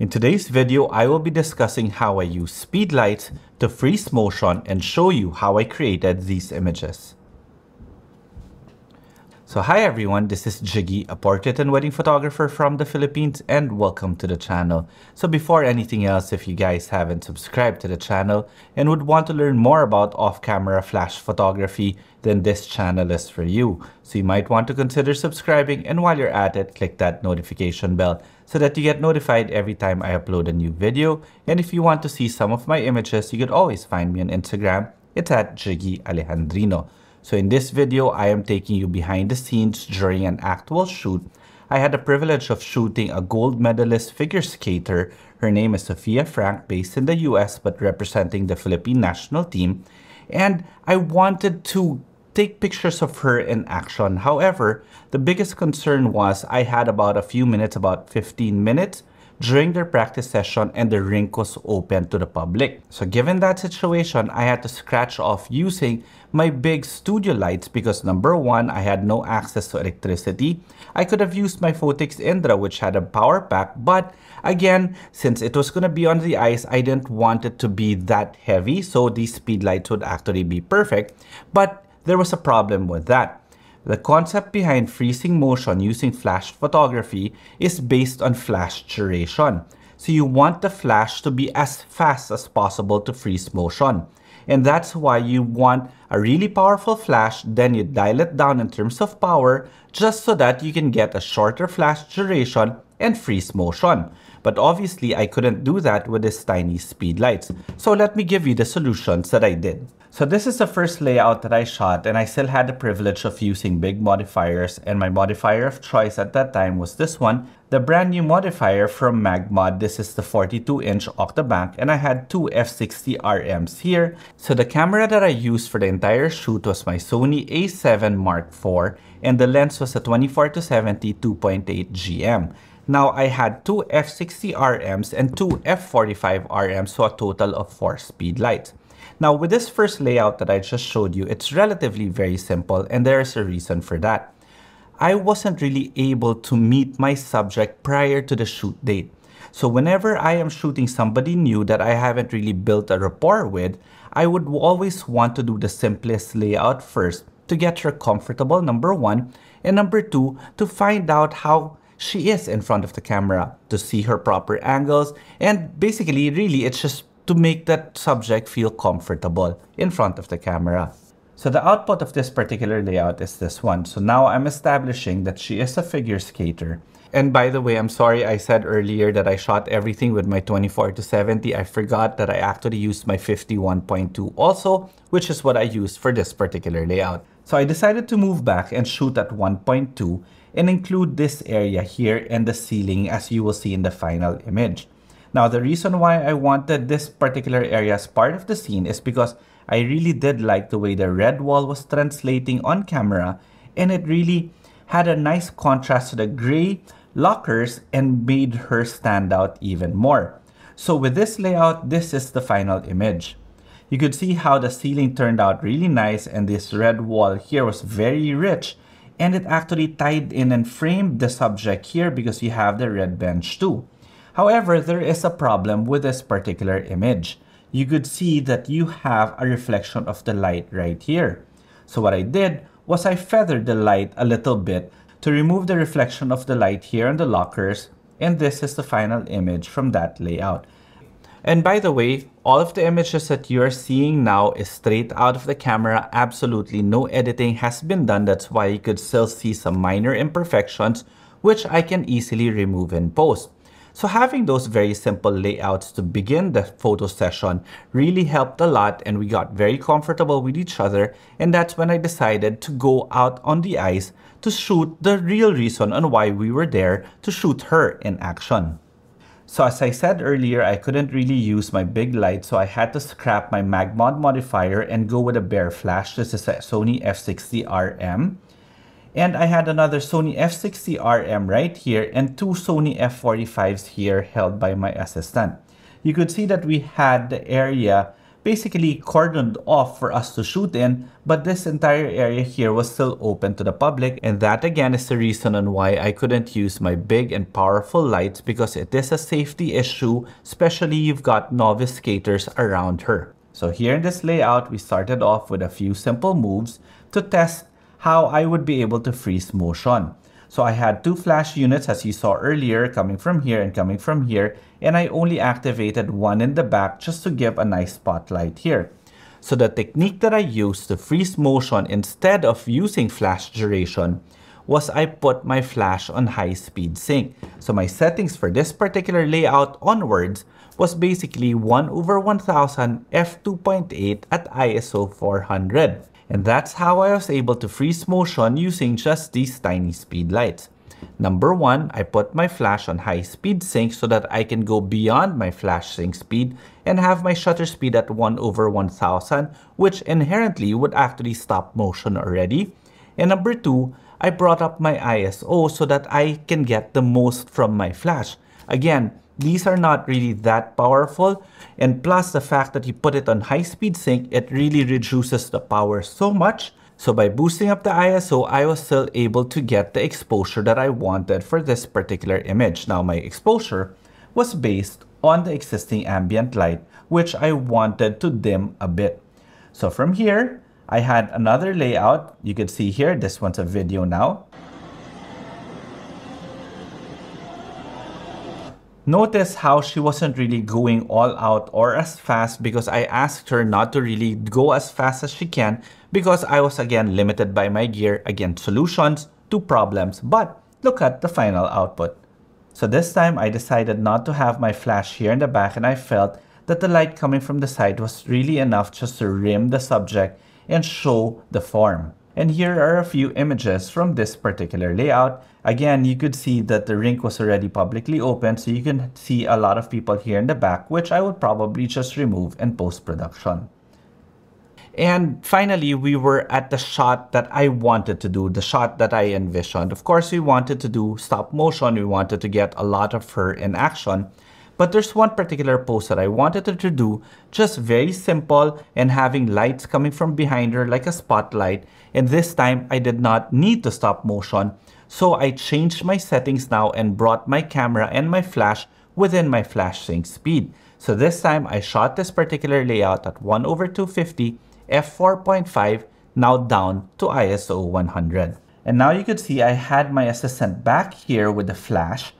In today's video, I will be discussing how I use Speedlights to freeze motion and show you how I created these images. So hi everyone, this is Jiggie, a portrait and wedding photographer from the Philippines, and welcome to the channel. So before anything else, if you guys haven't subscribed to the channel and would want to learn more about off-camera flash photography, then this channel is for you. So you might want to consider subscribing, and while you're at it, click that notification bell so that you get notified every time I upload a new video. And if you want to see some of my images, you could always find me on Instagram. It's at Jiggie Alejandrino. So in this video, I am taking you behind the scenes during an actual shoot. I had the privilege of shooting a gold medalist figure skater. Her name is Sophia Frank, based in the US, but representing the Philippine national team. And I wanted to take pictures of her in action. However, the biggest concern was I had about 15 minutes during their practice session, and the rink was open to the public. So given that situation, I had to scratch off using my big studio lights because number one, I had no access to electricity. I could have used my Photix Indra, which had a power pack, but again, since it was gonna be on the ice, I didn't want it to be that heavy, so these speed lights would actually be perfect, but there was a problem with that. The concept behind freezing motion using flash photography is based on flash duration. So you want the flash to be as fast as possible to freeze motion. And that's why you want a really powerful flash, then you dial it down in terms of power, just so that you can get a shorter flash duration and freeze motion. But obviously I couldn't do that with these tiny speed lights. So let me give you the solutions that I did. So this is the first layout that I shot, and I still had the privilege of using big modifiers, and my modifier of choice at that time was this one, the brand new modifier from MagMod. This is the 42-inch Octabank, and I had two F60RMs here. So the camera that I used for the entire shoot was my Sony A7 Mark IV, and the lens was a 24-70 2.8 GM. Now I had two F60RMs and two F45RMs, so a total of 4 speed lights. Now with this first layout that I just showed you, it's relatively very simple, and there's a reason for that. I wasn't really able to meet my subject prior to the shoot date. So whenever I am shooting somebody new that I haven't really built a rapport with, I would always want to do the simplest layout first to get her comfortable, number one, and number two, to find out how she is in front of the camera, to see her proper angles, and basically really it's just to make that subject feel comfortable in front of the camera. So the output of this particular layout is this one. So now I'm establishing that she is a figure skater. And by the way, I'm sorry I said earlier that I shot everything with my 24-70. I forgot that I actually used my 51.2 also, which is what I used for this particular layout. So I decided to move back and shoot at 1.2 and include this area here and the ceiling as you will see in the final image. Now, the reason why I wanted this particular area as part of the scene is because I really did like the way the red wall was translating on camera, and it really had a nice contrast to the gray lockers and made her stand out even more. So with this layout, this is the final image. You could see how the ceiling turned out really nice, and this red wall here was very rich, and it actually tied in and framed the subject here because you have the red bench too. However, there is a problem with this particular image. You could see that you have a reflection of the light right here. So what I did was I feathered the light a little bit to remove the reflection of the light here on the lockers, and this is the final image from that layout. And by the way, all of the images that you are seeing now is straight out of the camera. Absolutely no editing has been done. That's why you could still see some minor imperfections, which I can easily remove in post. So having those very simple layouts to begin the photo session really helped a lot, and we got very comfortable with each other, and that's when I decided to go out on the ice to shoot the real reason on why we were there, to shoot her in action. So as I said earlier, I couldn't really use my big light, so I had to scrap my MagMod modifier and go with a bare flash. This is a Sony F60RM. And I had another Sony F60RM right here and two Sony F45s here held by my assistant. You could see that we had the area basically cordoned off for us to shoot in, but this entire area here was still open to the public, and that again is the reason on why I couldn't use my big and powerful lights, because it is a safety issue, especially you've got novice skaters around her. So here in this layout, we started off with a few simple moves to test how I would be able to freeze motion. So I had two flash units, as you saw earlier, coming from here and coming from here, and I only activated one in the back just to give a nice spotlight here. So the technique that I used to freeze motion instead of using flash duration was I put my flash on high speed sync. So my settings for this particular layout onwards was basically 1/1000 f2.8 at ISO 400. And that's how I was able to freeze motion using just these tiny speed lights. Number one, I put my flash on high speed sync so that I can go beyond my flash sync speed and have my shutter speed at 1/1000, which inherently would actually stop motion already. And number two, I brought up my ISO so that I can get the most from my flash. Again, these are not really that powerful, and plus the fact that you put it on high speed sync, it really reduces the power so much. So by boosting up the ISO, I was still able to get the exposure that I wanted for this particular image. Now my exposure was based on the existing ambient light, which I wanted to dim a bit. So from here, I had another layout. You can see here, this one's a video now. Notice how she wasn't really going all out or as fast, because I asked her not to really go as fast as she can, because I was again limited by my gear. Again, solutions to problems, but look at the final output. So this time I decided not to have my flash here in the back, and I felt that the light coming from the side was really enough just to rim the subject and show the form. And here are a few images from this particular layout. Again, you could see that the rink was already publicly open, so you can see a lot of people here in the back, which I would probably just remove in post-production. And finally, we were at the shot that I wanted to do, the shot that I envisioned. Of course, we wanted to do stop motion. We wanted to get a lot of her in action. But there's one particular pose that I wanted her to do, just very simple and having lights coming from behind her like a spotlight. And this time I did not need to stop motion. So I changed my settings now and brought my camera and my flash within my flash sync speed. So this time I shot this particular layout at 1/250 f4.5, now down to ISO 100. And now you could see I had my assistant back here with the flash.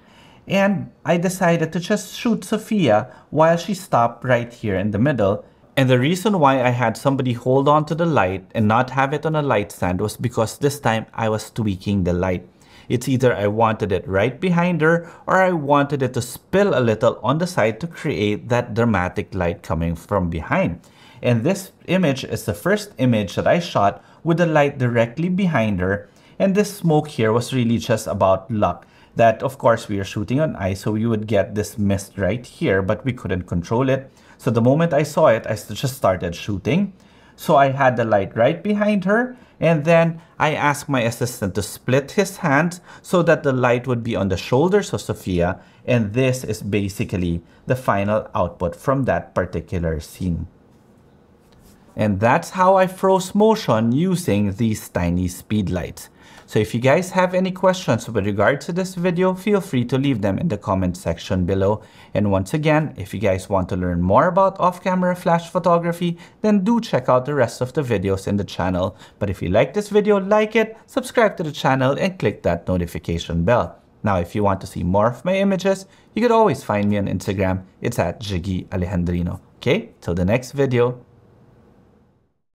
And I decided to just shoot Sophia while she stopped right here in the middle. And the reason why I had somebody hold on to the light and not have it on a light stand was because this time I was tweaking the light. It's either I wanted it right behind her, or I wanted it to spill a little on the side to create that dramatic light coming from behind. And this image is the first image that I shot with the light directly behind her. And this smoke here was really just about luck. That, of course, we are shooting on ice, so we would get this mist right here, but we couldn't control it. So the moment I saw it, I just started shooting. So I had the light right behind her, and then I asked my assistant to split his hands so that the light would be on the shoulders of Sophia. And this is basically the final output from that particular scene. And that's how I froze motion using these tiny speed lights. So if you guys have any questions with regards to this video, feel free to leave them in the comment section below. And once again, if you guys want to learn more about off-camera flash photography, then do check out the rest of the videos in the channel. But if you like this video, like it, subscribe to the channel, and click that notification bell. Now, if you want to see more of my images, you could always find me on Instagram. It's at Jiggie Alejandrino. Okay, till the next video.